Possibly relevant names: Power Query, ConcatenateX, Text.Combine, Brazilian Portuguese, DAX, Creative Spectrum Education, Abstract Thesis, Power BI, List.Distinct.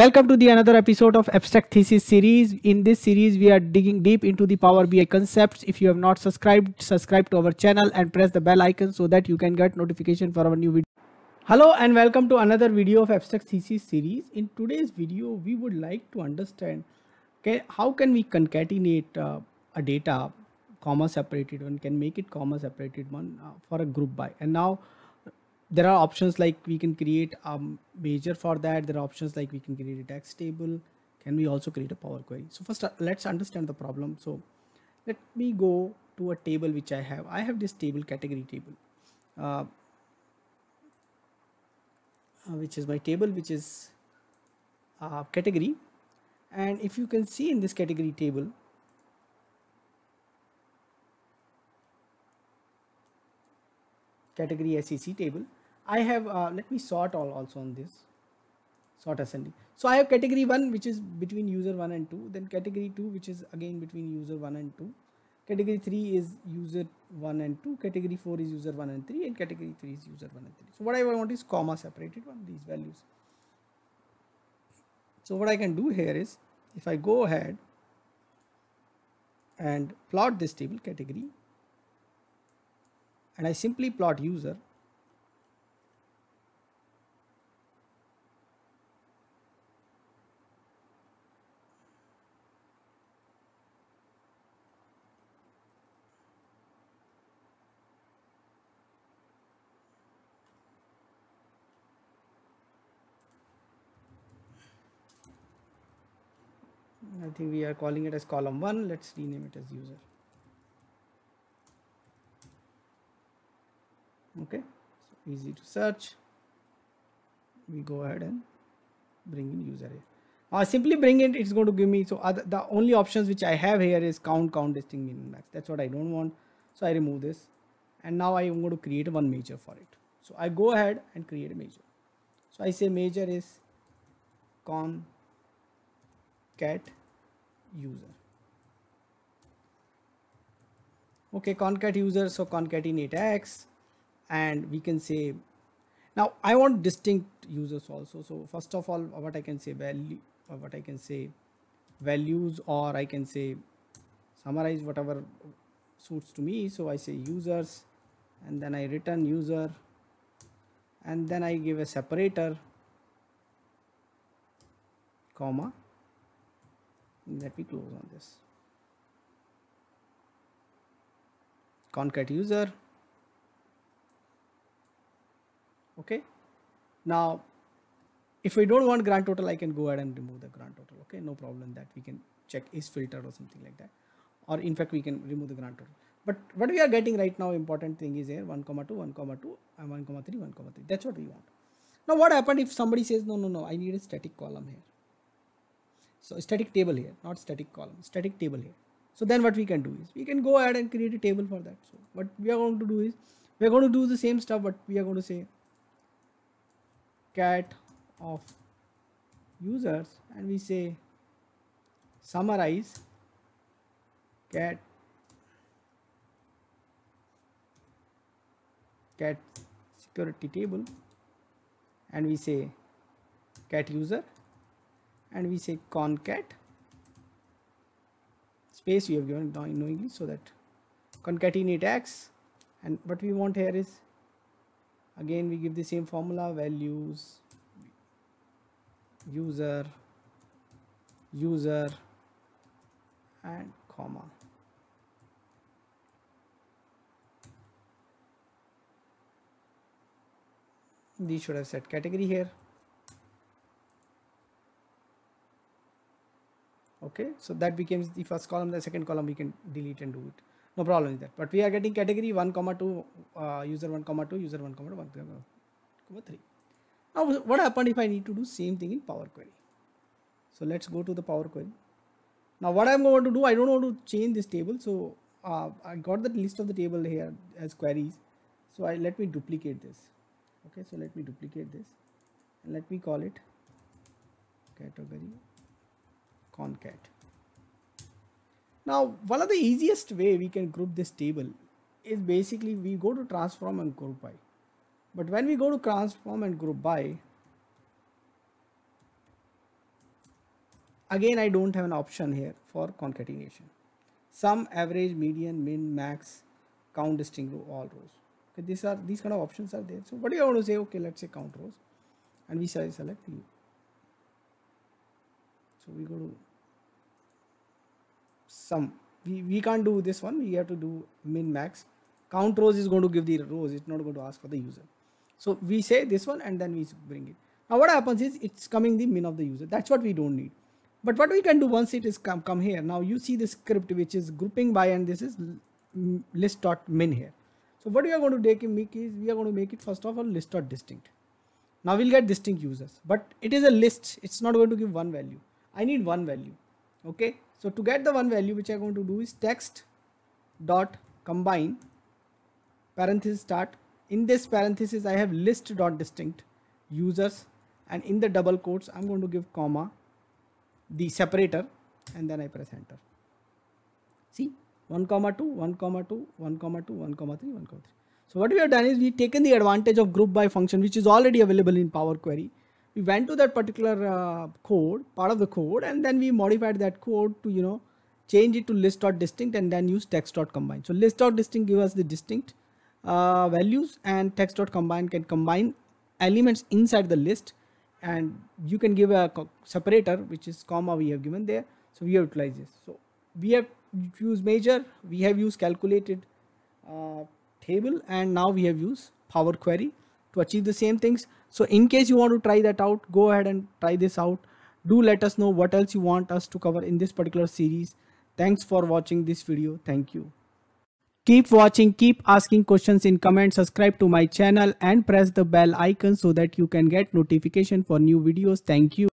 Welcome to the another episode of Abstract Thesis series. In this series we are digging deep into the Power BI concepts. If you have not subscribed, subscribe to our channel and press the bell icon so that you can get notification for our new video. Hello and welcome to another video of Abstract Thesis series. In today's video we would like to understand how can we concatenate a data comma separated one, can make it comma separated one for a group by. And now there are options like we can create a measure for that. There are options like we can create a DAX table. Can we also create a Power Query? So first let's understand the problem. So let me go to a table which I have. I have this table, category table, which is my table, which is category. And if you can see in this category table, category SEC table, I have let me sort all also on this, sort ascending. So I have category 1 which is between user 1 and 2, then category 2 which is again between user 1 and 2, category 3 is user 1 and 2, category 4 is user 1 and 3, and category 3 is user 1 and 3. So what I want is comma separated one, these values. So what I can do here is, if I go ahead and plot this table category, and I simply plot user, I think we are calling it as column 1. Let's rename it as user. Okay, so easy to search. We go ahead and bring in user here. Simply bring it, it's going to give me, so the only options which I have here is count, distinct, min, max. That's what I don't want. So I remove this, and now I am going to create one measure for it. So I go ahead and create a measure. So I say measure is concat user. Okay, concat user, so ConcatenateX. And we can say, now I want distinct users also. So first of all, what I can say value, or what I can say values, or I can say summarize, whatever suits to me. So I say users, and then I return user, and then I give a separator comma. Let me close on this. Concat user. Okay, now if we don't want grand total, I can go ahead and remove the grand total. Okay, no problem, that we can check is filtered or something like that, or in fact we can remove the grand total. But what we are getting right now, important thing is here 1 comma 2 1 comma 2 and 1 comma 3 1 comma 3. That's what we want. Now what happened if somebody says no, I need a static column here, so static table here, not static column, static table here. So then what we can do is we can go ahead and create a table for that. So what we are going to do is we are going to do the same stuff, but we are going to say cat of users, and we say summarize cat security table, and we say cat user, and we say concat space, we have given knowingly, so that ConcatenateX. And what we want here is, again we give the same formula, values, user, user, and comma. We should have set category here. Okay, so that becomes the first column. The second column we can delete and do it. No problem with that. But we are getting category 1 comma 2, user 1 comma 2, user 1 comma 2, 1 comma 3. Now what happened if I need to do same thing in Power Query? So let's go to the Power Query. Now what I'm going to do, I don't want to change this table. So I got the list of the table here as queries. So let me duplicate this. Okay, so let me duplicate this, and let me call it category concat. Now one of the easiest way we can group this table is basically we go to transform and group by. But when we go to transform and group by, Again, I don't have an option here for concatenation. Sum, average, median, min, max, count distinct row, all rows. Okay, these kind of options are there. So what do you want to say? Okay, let's say count rows, and we shall select you. So we go to sum. We can't do this one. We have to do min, max. Count rows is going to give the rows. It's not going to ask for the user. So we say this one and then we bring it. Now what happens is it's coming the min of the user. That's what we don't need. But what we can do once it is come here. Now you see the script which is grouping by, and this is list.min here. So what we are going to make is we are going to make it first of all list.distinct. Now we'll get distinct users, but it is a list. It's not going to give one value. I need one value. Okay. So to get the one value, which I'm going to do is text.combine parenthesis start. In this parenthesis, I have list.distinct users, and in the double quotes, I'm going to give comma, the separator, and then I press enter. See, 1, 2, 1, 2, 1, 2, 1, 3, 1, 3. So what we have done is we've taken the advantage of group by function, which is already available in Power Query. We went to that particular code, part of the code, and then we modified that code to, you know, change it to list.distinct and then use text.combine. So list.distinct gives us the distinct values, and text.combine can combine elements inside the list, and you can give a separator, which is comma we have given there. So we have utilized this. So we have used measure, we have used calculated table, and now we have used Power Query to achieve the same things. So in case you want to try that out, go ahead and try this out. Do let us know what else you want us to cover in this particular series. Thanks for watching this video. Thank you. Keep watching, keep asking questions in comments, subscribe to my channel and press the bell icon so that you can get notification for new videos. Thank you.